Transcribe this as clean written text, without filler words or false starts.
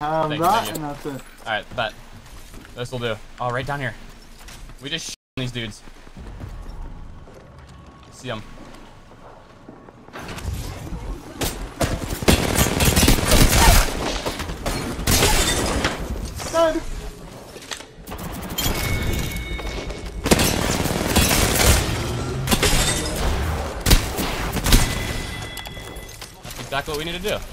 That and that's it. Alright, bet. This will do. Oh, right down here. We just shit on these dudes. See them. Dead. That's exactly what we need to do.